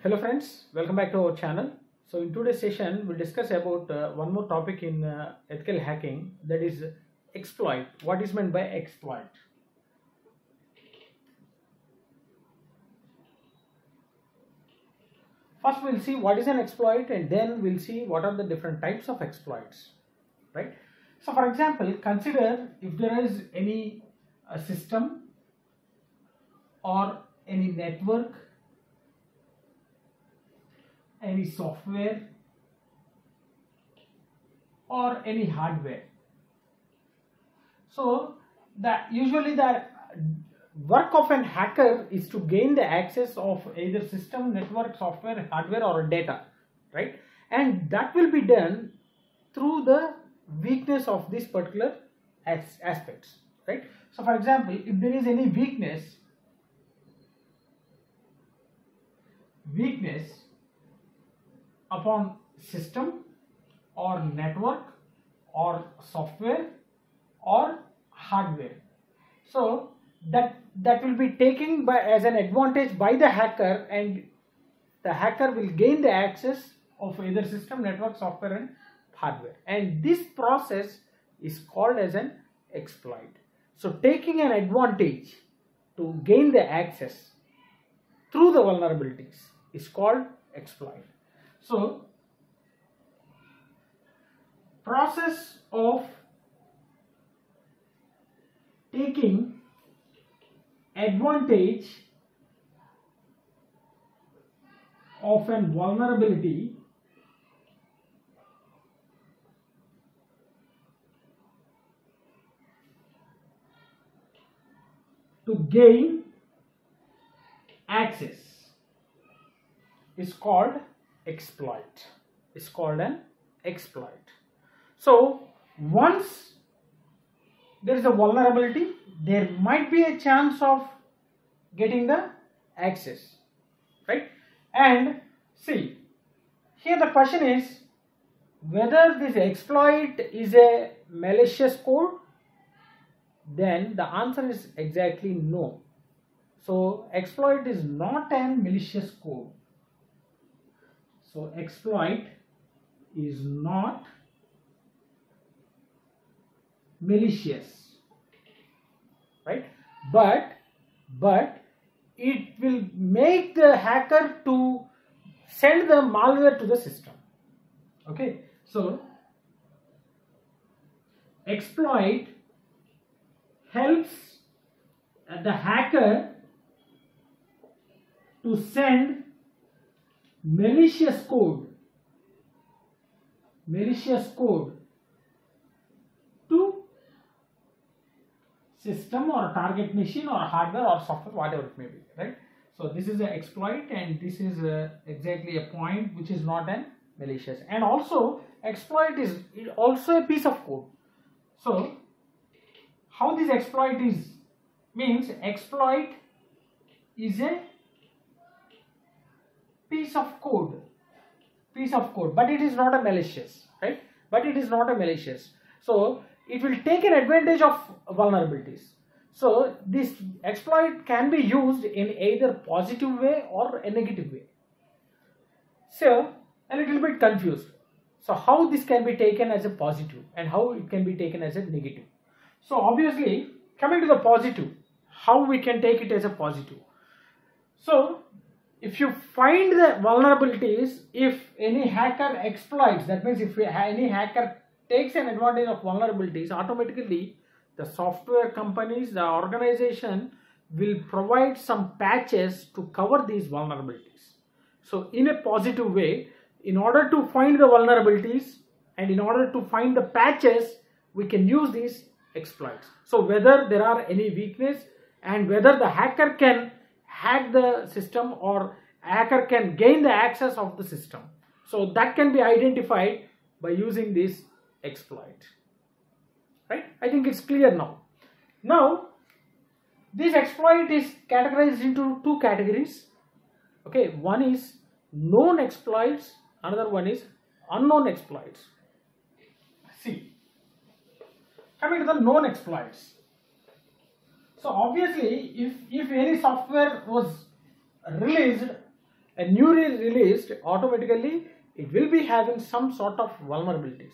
Hello friends, welcome back to our channel. So in today's session we'll discuss about one more topic in ethical hacking, that is exploit. What is meant by exploit? First we'll see what is an exploit and then we'll see what are the different types of exploits, right? So for example, consider if there is any system or any network, any software or any hardware. So usually the work of an hacker is to gain the access of either system, network, software, hardware or data, right? And that will be done through the weakness of this particular aspects, right? So for example, if there is any weakness upon system or network or software or hardware, so that will be taken as an advantage by the hacker, and the hacker will gain the access of either system, network, software and hardware, and this process is called as an exploit. So taking an advantage to gain the access through the vulnerabilities is called exploit. So process of taking advantage of a vulnerability to gain access is called exploit. It's called an exploit. So once there is a vulnerability, there might be a chance of getting the access, right? And see, here the question is whether this exploit is a malicious code. Then the answer is exactly no. So exploit is not a malicious code. So exploit is not malicious, right? But it will make the hacker to send the malware to the system. Okay, so exploit helps the hacker to send malicious code to system or target machine or hardware or software, whatever it may be, right? So this is an exploit, and this is exactly a point which is not an malicious. And also exploit is also a piece of code. So how this exploit is means, exploit is a piece of code, but it is not a malicious, right? So it will take an advantage of vulnerabilities. So this exploit can be used in either positive way or a negative way. So a little bit confused. So how this can be taken as a positive and how it can be taken as a negative. So obviously, coming to the positive, how we can take it as a positive. So if you find the vulnerabilities, if any hacker exploits, that means if any hacker takes an advantage of vulnerabilities, automatically the software companies, the organization will provide some patches to cover these vulnerabilities. So in a positive way, in order to find the vulnerabilities and in order to find the patches, we can use these exploits. So whether there are any weakness and whether the hacker can hack the system or hacker can gain the access of the system, so that can be identified by using this exploit, right? I think it's clear now. Now this exploit is categorized into two categories. Okay, one is known exploits, another one is unknown exploits. See, Coming to the known exploits. So obviously, if any software was released, a new released, automatically it will be having some sort of vulnerabilities,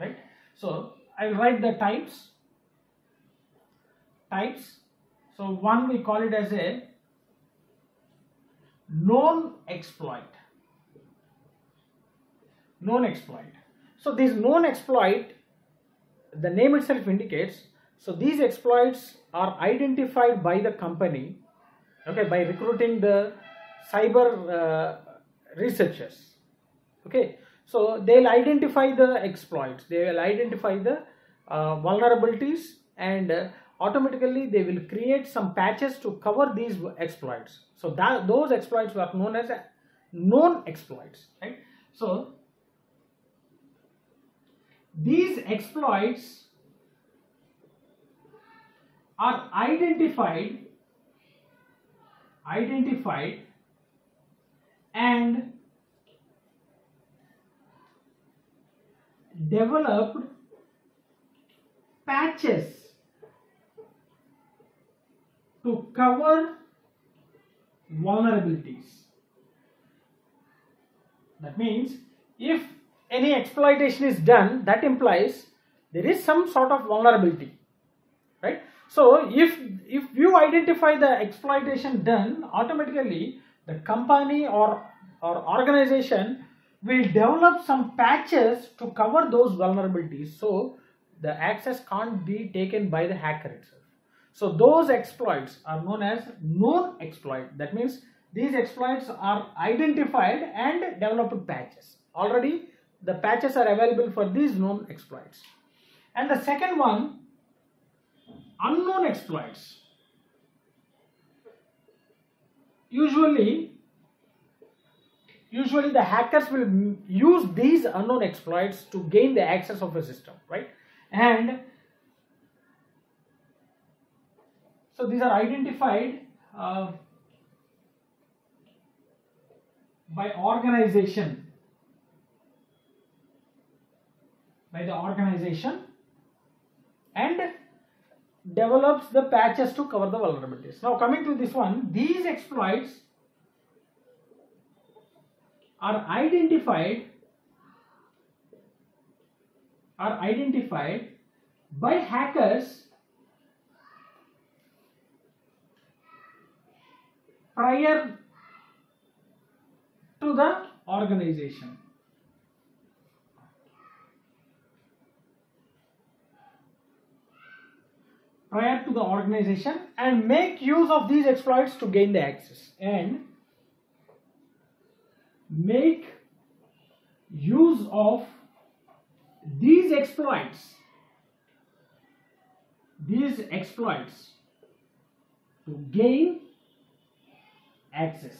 right? So I will write the types. So one we call it as a known exploit. So this known exploit, the name itself indicates, so these exploits are identified by the company, okay, by recruiting the cyber researchers, okay. So they will identify the exploits, they will identify the vulnerabilities, and automatically they will create some patches to cover these exploits. So that those exploits were known as known exploits, right? So these exploits are identified and developed patches to cover vulnerabilities. That means if any exploitation is done, that implies there is some sort of vulnerability, right? So if you identify the exploitation done, automatically the company or organization will develop some patches to cover those vulnerabilities, so the access can't be taken by the hacker itself. So those exploits are known as known exploit. That means these exploits are identified and developed patches. Already the patches are available for these known exploits. And the second one, unknown exploits. Usually the hackers will use these unknown exploits to gain the access of a system, right? And so these are identified by the organization and develops the patches to cover the vulnerabilities. Now coming to this one, these exploits are identified by hackers prior to the organization. Prior to the organization, and make use of these exploits to gain the access. And make use of these exploits to gain access.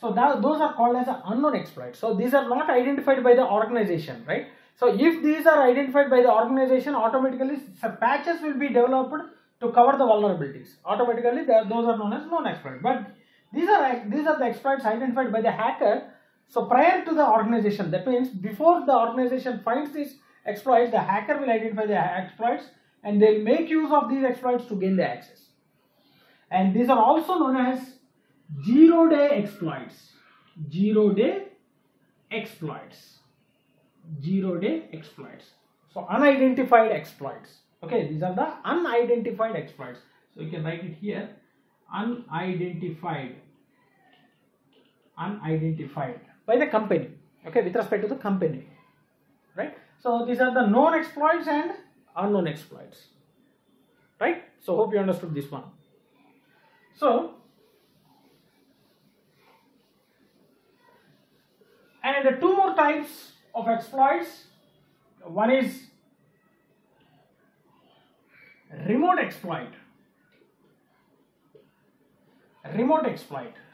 So that those are called as an unknown exploit. So these are not identified by the organization, right? So if these are identified by the organization, automatically patches will be developed to cover the vulnerabilities. Automatically those are known as known exploits. But these are the exploits identified by the hacker, so prior to the organization. That means before the organization finds these exploits, the hacker will identify the exploits and they'll make use of these exploits to gain the access. And these are also known as zero day exploits. So unidentified exploits, okay, these are the unidentified exploits. So you can write it here, unidentified by the company, okay, with respect to the company, right? So these are the known exploits and unknown exploits, right? So hope you understood this one. So and there are two more types of exploits. One is remote exploit.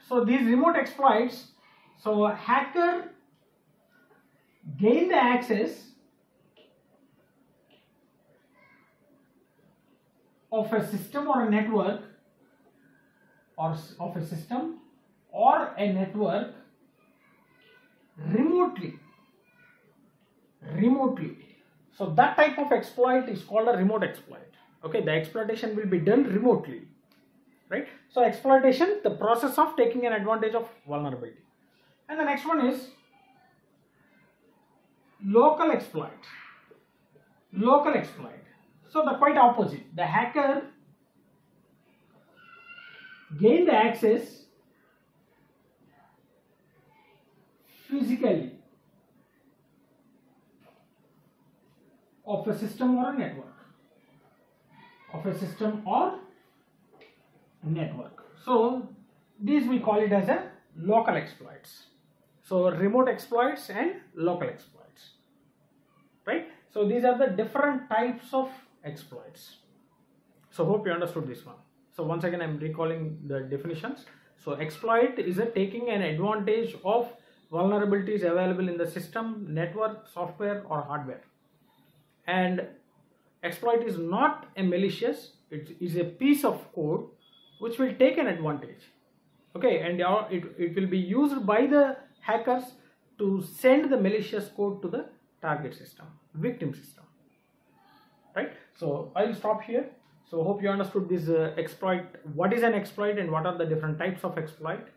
So these remote exploits, so a hacker gain the access of a system or a network remotely. So that type of exploit is called a remote exploit. Okay, the exploitation will be done remotely, right? So exploitation, the process of taking an advantage of vulnerability. And the next one is local exploit. Local exploit. So the quite opposite. The hacker gains the access physically of a system or a network. Of a system or network. So these we call it as a local exploits. So remote exploits and local exploits, right? So these are the different types of exploits. So hope you understood this one. So once again I am recalling the definitions. So exploit is a taking an advantage of vulnerabilities available in the system, network, software or hardware. And exploit is not a malicious, it is a piece of code which will take an advantage, okay, and it will be used by the hackers to send the malicious code to the target system, victim system, right? So I'll stop here. So hope you understood this exploit, what is an exploit and what are the different types of exploit.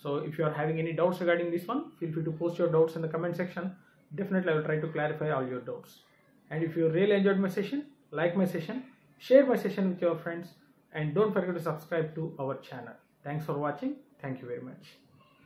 So if you are having any doubts regarding this one, feel free to post your doubts in the comment section. Definitely I will try to clarify all your doubts. And if you really enjoyed my session, like my session, share my session with your friends, and don't forget to subscribe to our channel. Thanks for watching. Thank you very much.